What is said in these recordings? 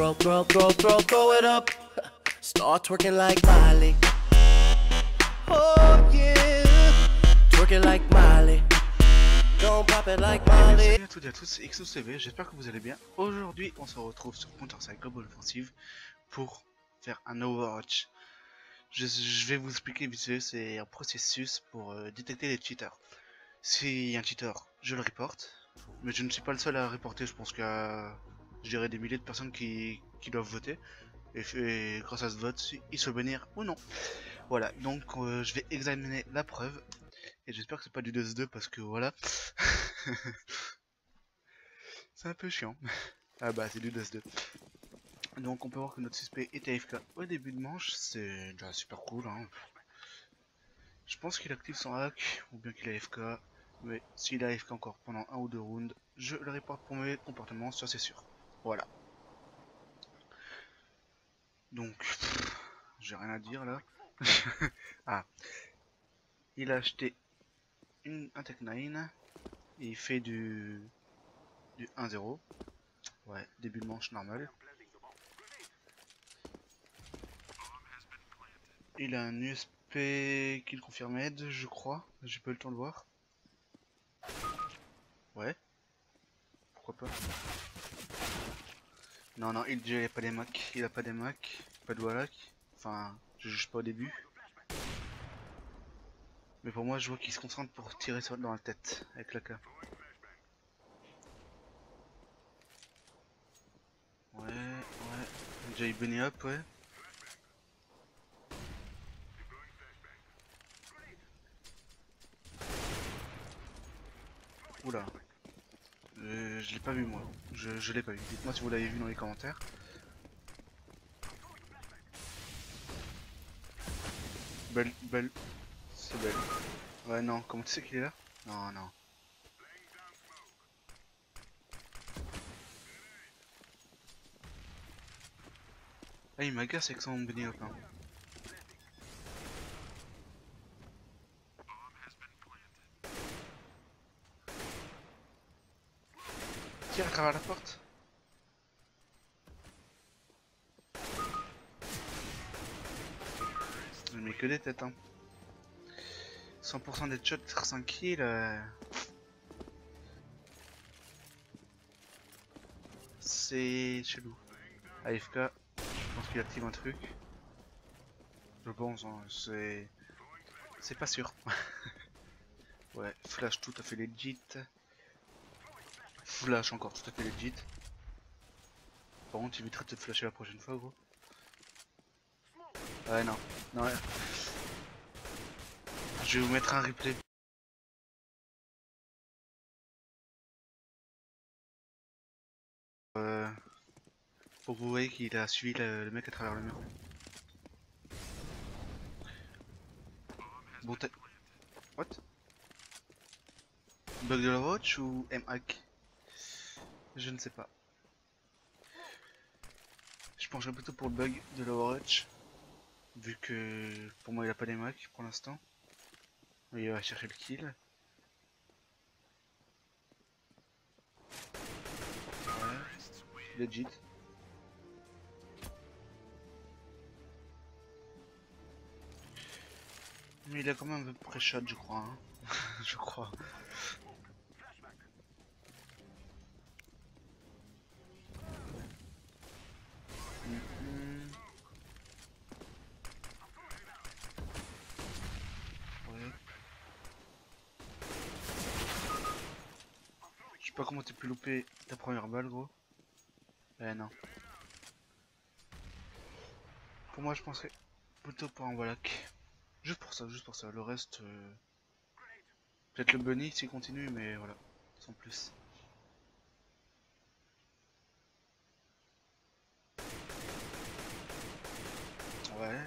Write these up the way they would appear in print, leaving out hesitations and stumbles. Throw it up. Start twerking like Miley. Oh yeah. Twerking like Miley. Don't pop it like Miley. Salut à toutes et à tous, xnooztv, j'espère que vous allez bien. Aujourd'hui, on se retrouve sur Counter-Strike Global Offensive pour faire un Overwatch. Je vais vous expliquer vite fait, c'est un processus pour détecter les cheaters. S'il y a un cheater, je le reporte. Mais je ne suis pas le seul à reporter, je pense qu'il y a, je dirais, des milliers de personnes qui doivent voter. Et grâce à ce vote, ils se bénirent ou non. Voilà, donc je vais examiner la preuve. Et j'espère que c'est pas du 2-2 parce que voilà. C'est un peu chiant. Ah bah c'est du 2-2. Donc on peut voir que notre suspect était AFK au début de manche, c'est déjà super cool hein. Je pense qu'il active son hack, ou bien qu'il est AFK. Mais s'il est AFK encore pendant un ou deux rounds, je le reporte pour mes comportements, ça c'est sûr. Voilà. Donc, j'ai rien à dire là. Ah. Il a acheté un Tech 9. Et il fait du 1-0. Ouais, début de manche normal. Il a un USP qu'il confirme aide, je crois. J'ai pas eu le temps de voir. Ouais. Pourquoi pas. Non, non, il n'a pas des Macs. Il a pas des Macs. Pas de Wallach. Enfin, je juge pas au début. Mais pour moi, je vois qu'il se concentre pour tirer sur dans la tête avec l'AK. Ouais, déjà il bunny up, ouais. Oula. Je l'ai pas vu moi. Je l'ai pas vu. Dites-moi si vous l'avez vu dans les commentaires. Belle. C'est belle. Ouais non, comment tu sais qu'il est là? Non, non. Ah il m'agace avec son bunny hop hein. Tire à travers la porte. Je mets que des têtes hein. 100% des shots 5 kills. C'est chelou. AFK, je pense qu'il active un truc. Je pense, hein, c'est pas sûr. Ouais, flash tout à fait legit. Flash encore tout à fait legit. Par contre, éviterai de te flasher la prochaine fois, gros. Ouais, non. Non, ouais. Je vais vous mettre un replay. Pour que vous voyez qu'il a suivi le mec à travers le mur. Bon t'as... What? Bug de la watch ou M-hack? Je ne sais pas. Je pencherais plutôt pour le bug de l'Overwatch. Vu que pour moi il a pas des Macs pour l'instant. Il va chercher le kill. Ouais. Legit. Mais il a quand même un peu pré-shot je crois. Hein. Je crois. Je sais pas comment t'as pu louper ta première balle gros. Non. Pour moi je penserais plutôt pour un Wallach. Juste pour ça. Le reste... Peut-être le bunny s'il continue mais voilà. Sans plus. Ouais.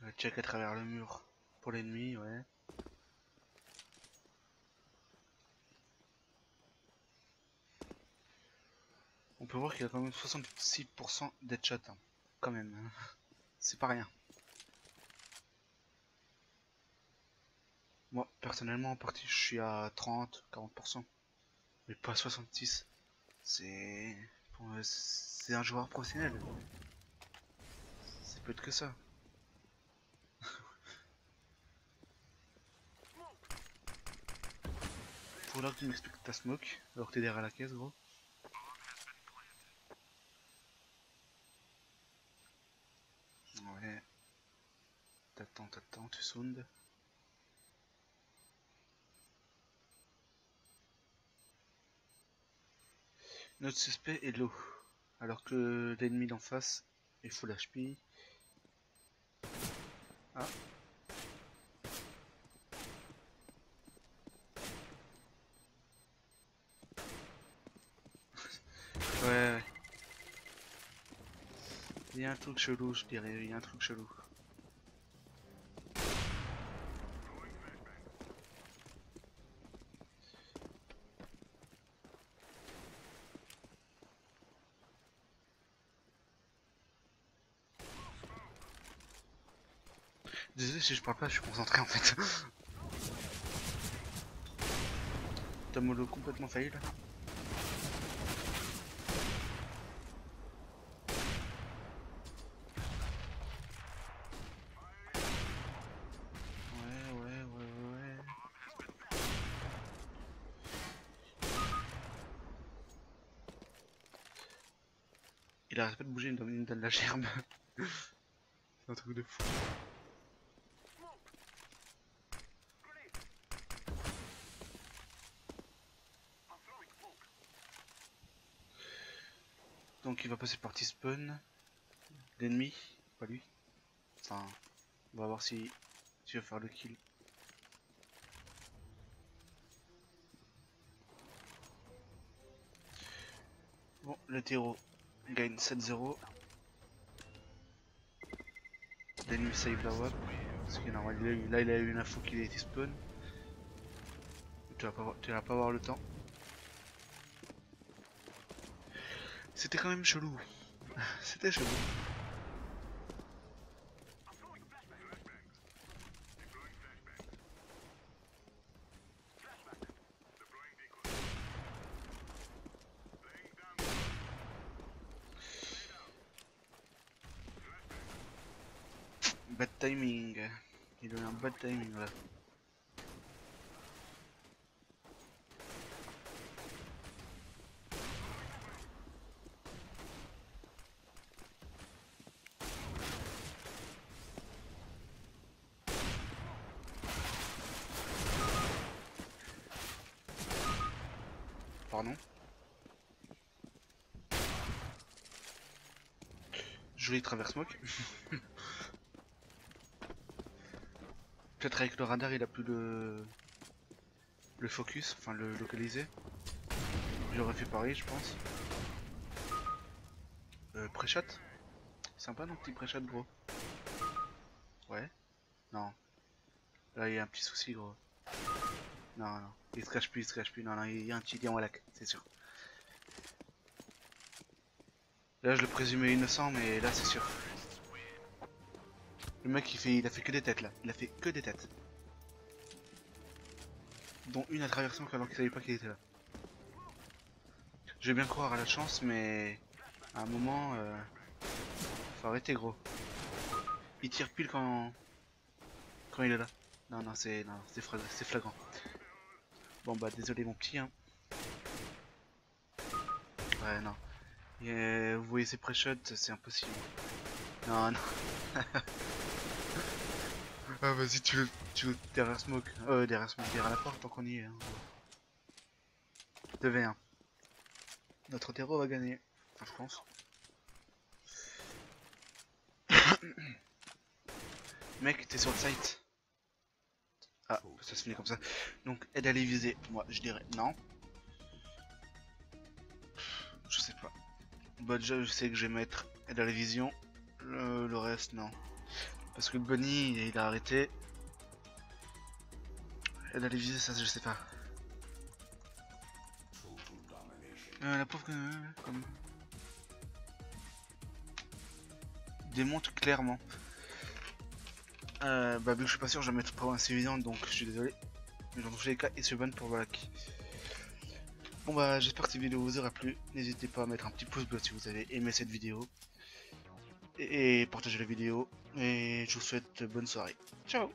Le check à travers le mur. Pour l'ennemi, ouais. On peut voir qu'il a quand même 66% d'headshot, hein. Quand même. Hein. C'est pas rien. Moi, personnellement, en partie, je suis à 30-40%. Mais pas à 66%. C'est... c'est un joueur professionnel. C'est peut-être que ça. Faut alors que tu m'expliques ta smoke, alors que t'es derrière la caisse, gros. Ouais. T'attends, tu sound. Notre suspect est low, alors que l'ennemi d'en face est full HP. Ah. Ouais. Il y a un truc chelou, je dirais, il y a un truc chelou. Désolé si je parle pas, je suis concentré en fait. T'as mollo complètement failli là. Il arrête pas de bouger, il donne la gerbe. C'est un truc de fou. Donc il va passer par T-spawn, l'ennemi, pas lui. Enfin, on va voir si tu vas faire le kill. Bon, le terreau gagne 7-0. L'ennemi save la WAP. Parce que non, là il a eu une info qu'il est T-spawn. Tu vas pas avoir le temps. C'était quand même chelou. C'était chelou. Bad timing. Il a eu un bad timing là. Pardon. Joli travers smoke. Peut-être avec le radar il a plus le focus, enfin le localiser. J'aurais fait pareil je pense. Pré-shot. Sympa non petit pré-shot gros. Ouais. Non. Là il y a un petit souci gros. Non, non, il se cache plus, non, il y a un petit lien à lac, c'est sûr. Là je le présumais innocent, mais là c'est sûr. Le mec il a fait que des têtes là, il a fait que des têtes. Dont une à travers son alors qu'il savait pas qu'il était là. Je vais bien croire à la chance, mais à un moment, faut arrêter gros. Il tire pile quand il est là. Non, non, c'est flagrant. Bon bah désolé mon petit hein. Ouais non. Et, vous voyez ces pré-shots, c'est impossible. Non non. Ah vas-y tu veux derrière smoke. Derrière la porte tant qu'on y est. Hein. 2v1. Notre terreau va gagner. Enfin, je pense. Mec t'es sur le site. Ah, ça se finit comme ça. Donc, aide à les viser, moi je dirais non. Je sais pas. Bah, déjà, je sais que je vais mettre aide à la vision. Le reste, non. Parce que Bunny, il a arrêté. Aide à les viser, ça je sais pas. La pauvre, comme. Démontre clairement. Bah je suis pas sûr, je vais mettre pas assez évident, donc je suis désolé. Mais dans tous les cas, il se ban pour Valak. Bon bah j'espère que cette vidéo vous aura plu. N'hésitez pas à mettre un petit pouce bleu si vous avez aimé cette vidéo. Et partagez la vidéo. Et je vous souhaite bonne soirée. Ciao.